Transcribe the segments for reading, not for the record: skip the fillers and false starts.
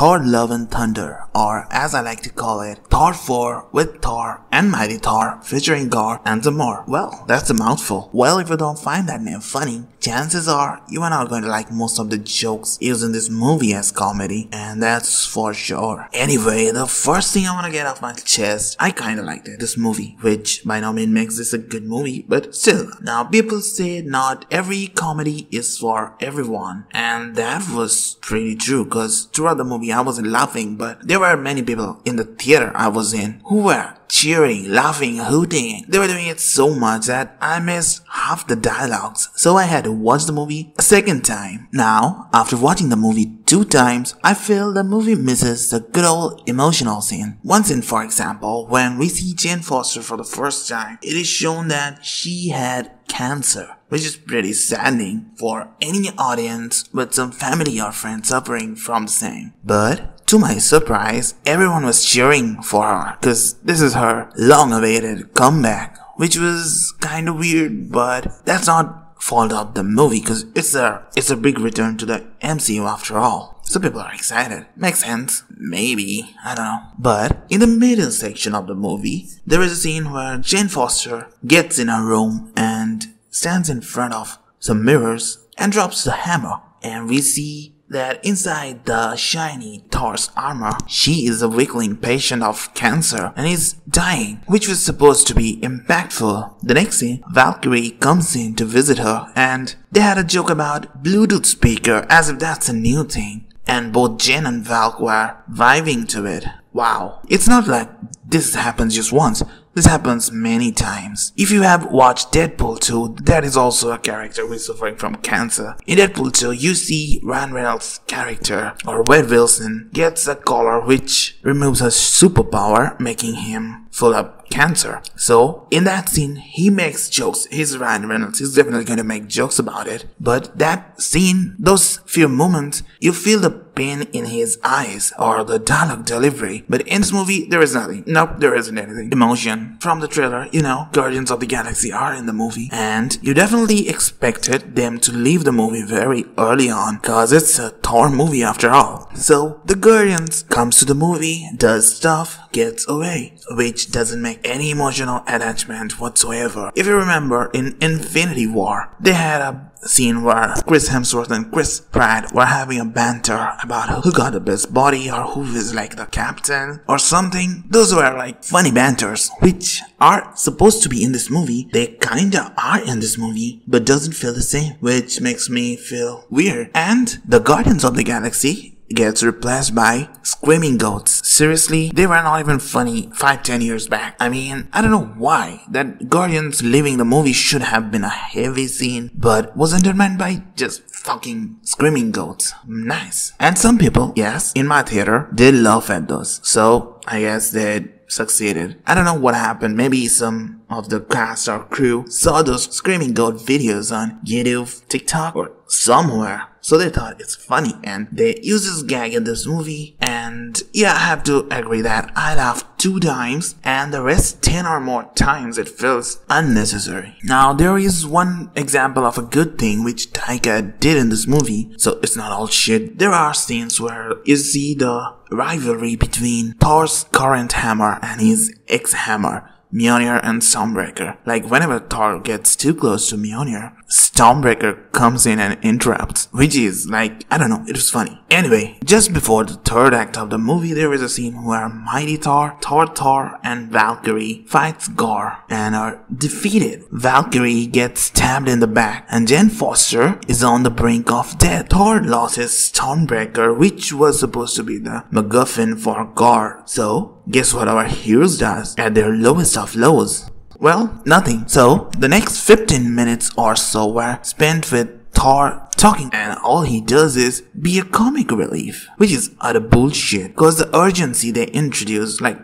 Thor Love and Thunder, or as I like to call it, Thor 4 with Thor and Mighty Thor featuring Gorr and some more. Well, that's a mouthful. Well, if you don't find that name funny, chances are you are not going to like most of the jokes used in this movie as comedy, and that's for sure. Anyway, the first thing I want to get off my chest, I kinda liked it, this movie, which by no means makes this a good movie, but still. Now, people say not every comedy is for everyone, and that was pretty true, cause throughout the movie I wasn't laughing, but there were many people in the theater I was in who were cheering, laughing, hooting. They were doing it so much that I missed half the dialogues, so I had to watch the movie a second time. Now, after watching the movie two times, I feel the movie misses the good old emotional scene. One scene, for example, when we see Jane Foster for the first time, it is shown that she had cancer, which is pretty saddening for any audience with some family or friends suffering from the same. But to my surprise, everyone was cheering for her, cause this is her long-awaited comeback, which was kinda weird, but that's not fault of the movie, cause it's a big return to the MCU after all. So people are excited. Makes sense. Maybe. I don't know. But in the middle section of the movie, there is a scene where Jane Foster gets in her room and stands in front of some mirrors and drops the hammer. And we see that inside the shiny Thor's armor, she is a wiggling patient of cancer and is dying, which was supposed to be impactful. The next scene, Valkyrie comes in to visit her, and they had a joke about Bluetooth speaker as if that's a new thing. And both Jane and Valk were vibing to it. Wow. It's not like this happens just once. This happens many times. If you have watched Deadpool 2, that is also a character who is suffering from cancer. In Deadpool 2, you see Ryan Reynolds' character, or Wade Wilson, gets a collar which removes her superpower, making him full of cancer. So, in that scene, he makes jokes. He's Ryan Reynolds, he's definitely going to make jokes about it. But that scene, those few moments, you feel the pain in his eyes or the dialogue delivery. But in this movie, there is nothing. Nope, there isn't anything. Emotion. From the trailer, you know, Guardians of the Galaxy are in the movie, and you definitely expected them to leave the movie very early on, cause it's a Thor movie after all. So, the Guardians comes to the movie, does stuff, gets away, which doesn't make any emotional attachment whatsoever. If you remember, in Infinity War, they had a scene where Chris Hemsworth and Chris Pratt were having a banter about who got the best body or who is like the captain or something. Those were like funny banters, which are supposed to be in this movie. They kinda are in this movie, but doesn't feel the same, which makes me feel weird. And the Guardians of the Galaxy gets replaced by screaming goats. Seriously, they were not even funny 5-10 years back. I mean, I don't know why that Guardians leaving the movie should have been a heavy scene, but was undermined by just fucking screaming goats. Nice. And some people, yes, in my theater, they laugh at those. So, I guess they succeeded. I don't know what happened. Maybe some of the cast or crew saw those screaming goat videos on YouTube, TikTok, or somewhere. So they thought it's funny and they use this gag in this movie, and yeah, I have to agree that I laughed 2 times and the rest 10 or more times it feels unnecessary. Now there is one example of a good thing which Taika did in this movie, so it's not all shit. There are scenes where you see the rivalry between Thor's current hammer and his ex-hammer, Mjolnir and Stormbreaker. Like whenever Thor gets too close to Mjolnir, Stormbreaker comes in and interrupts, which is like, I don't know, it was funny. Anyway, just before the third act of the movie, there is a scene where Mighty Thor, Thor and Valkyrie fights Gorr and are defeated. Valkyrie gets stabbed in the back and Jane Foster is on the brink of death. Thor lost his Stormbreaker, which was supposed to be the MacGuffin for Gorr. So, guess what our heroes does at their lowest of lows? Well, nothing. So, the next 15 minutes or so were spent with Thor talking, and all he does is be a comic relief, which is utter bullshit, cause the urgency they introduced, like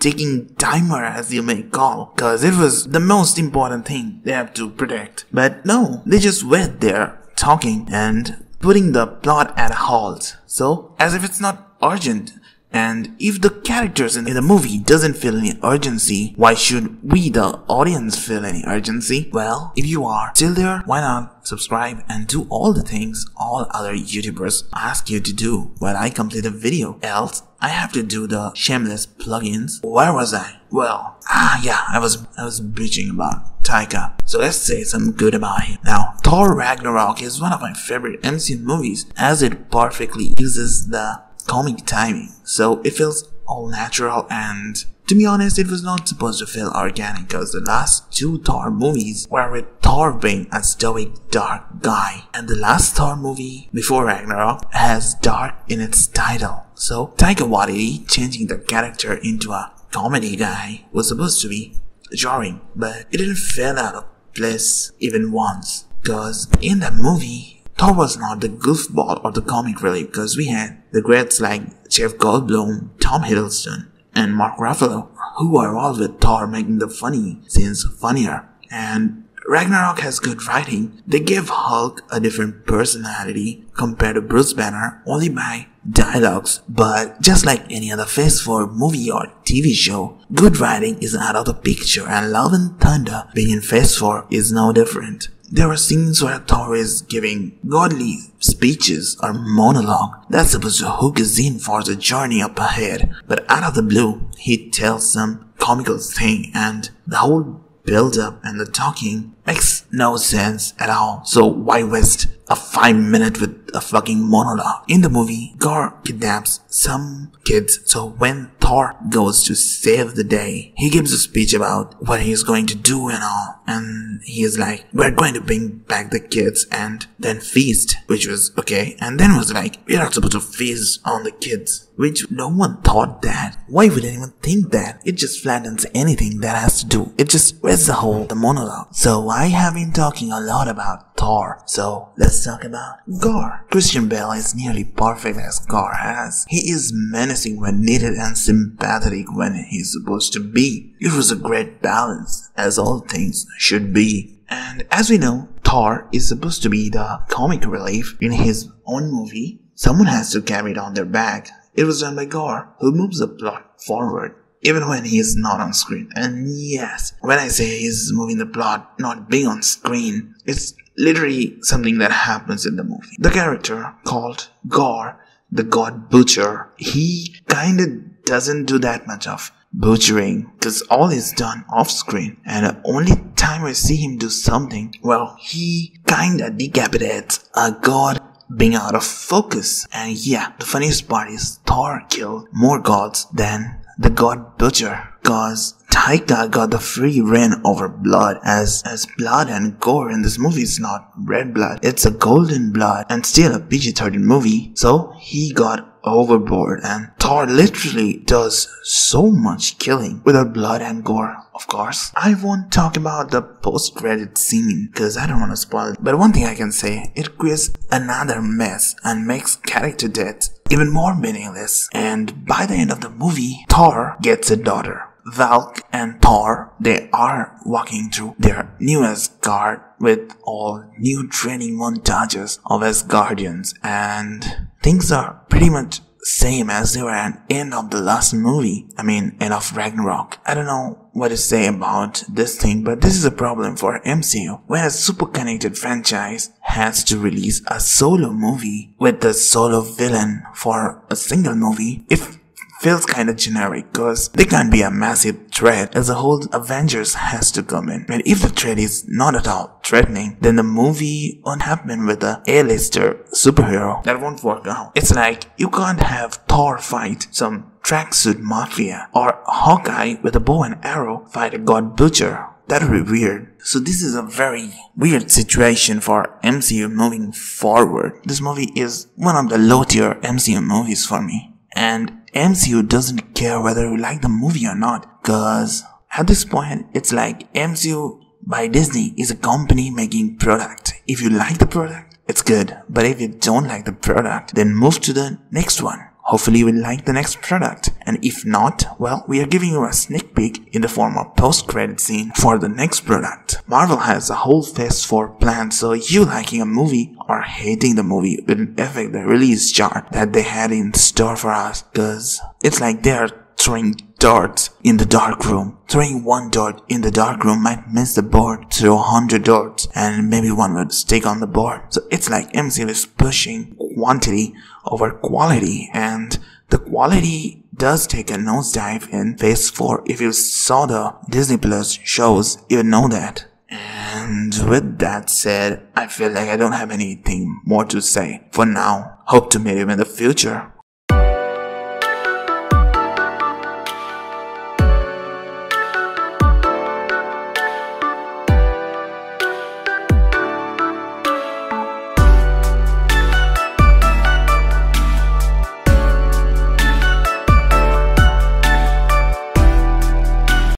taking timer as you may call, cause it was the most important thing they have to protect. But no, they just went there talking and putting the plot at a halt. So, as if it's not urgent. And if the characters in the movie doesn't feel any urgency, why should we, the audience, feel any urgency? Well, if you are still there, why not subscribe and do all the things all other YouTubers ask you to do when I complete a video? Else, I have to do the shameless plugins. Where was I? Well, I was bitching about Taika. So let's say something good about him. Now, Thor Ragnarok is one of my favorite MCU movies as it perfectly uses the comic timing, so it feels all natural, and to be honest, it was not supposed to feel organic because the last two Thor movies were with Thor being a stoic, dark guy, and the last Thor movie before Ragnarok has dark in its title. So Taika Waititi changing the character into a comedy guy was supposed to be jarring, but it didn't feel out of place even once, because in that movie Thor was not the goofball or the comic relief, because we had the greats like Jeff Goldblum, Tom Hiddleston, and Mark Ruffalo, who were all with Thor making the funny scenes funnier. And Ragnarok has good writing. They gave Hulk a different personality compared to Bruce Banner only by dialogues, but just like any other Phase 4 movie or TV show, good writing is out of the picture, and Love and Thunder being in Phase 4 is no different. There are scenes where Thor is giving godly speeches or monologue that's supposed to hook us in for the journey up ahead, but out of the blue, he tells some comical thing, and the whole build-up and the talking makes no sense at all. So why waste a 5-minute with a fucking monologue? In the movie, Gorr kidnaps some kids, so when Thor goes to save the day, he gives a speech about what he is going to do and all, and he is like, we're going to bring back the kids and then feast, which was okay, and then was like, we're not supposed to feast on the kids, which no one thought that. Why would anyone think that? It just flattens anything that has to do. It just wastes the whole monologue. So I have been talking a lot about Thor, so let's talk about Gorr. Christian Bale is nearly perfect as Gorr has. He is menacing when needed and sympathetic when he's supposed to be. It was a great balance, as all things should be. And as we know, Thor is supposed to be the comic relief in his own movie. Someone has to carry it on their back. It was done by Gorr, who moves the plot forward even when he is not on screen. And yes, when I say he's moving the plot, not being on screen, it's literally something that happens in the movie. The character called Gorr, the God Butcher, he kinda doesn't do that much of butchering, because all is done off screen, and the only time I see him do something, well, he kinda decapitates a god being out of focus. And yeah, the funniest part is Thor killed more gods than the God Butcher, cause Taika got the free reign over blood, as blood and gore in this movie is not red blood, it's a golden blood, and still a PG-13 movie, so he got overboard, and Thor literally does so much killing without blood and gore, of course. I won't talk about the post-credit scene because I don't want to spoil it, but one thing I can say, it creates another mess and makes character death even more meaningless. And by the end of the movie, Thor gets a daughter. Valk and Thor, they are walking through their new Asgard with all new training montages of Asgardians, and things are pretty much same as they were at the end of the last movie, end of Ragnarok. I don't know what to say about this thing, but this is a problem for MCU when a super connected franchise has to release a solo movie with a solo villain for a single movie. If feels kinda generic, cause they can't be a massive threat as the whole Avengers has to come in. And if the threat is not at all threatening, then the movie won't happen with an A-lister superhero. That won't work out. It's like, you can't have Thor fight some tracksuit mafia, or Hawkeye with a bow and arrow fight a God Butcher. That would be weird. So this is a very weird situation for MCU moving forward. This movie is one of the low tier MCU movies for me. And MCU doesn't care whether you like the movie or not, cause at this point it's like MCU by Disney is a company making product. If you like the product, it's good, but if you don't like the product, then move to the next one. Hopefully you will like the next product, and if not, well, we are giving you a sneak peek in the form of post-credit scene for the next product. Marvel has a whole Phase 4 plan, so you liking a movie or hating the movie will affect the release chart that they had in store for us, cause it's like they are throwing darts in the dark room. Throwing one dart in the dark room might miss the board, throw 100 darts and maybe one would stick on the board. So it's like MCU is pushing quantity over quality, and the quality does take a nosedive in Phase 4. If you saw the Disney Plus shows, you know that. And with that said, I feel like I don't have anything more to say for now. Hope to meet you in the future.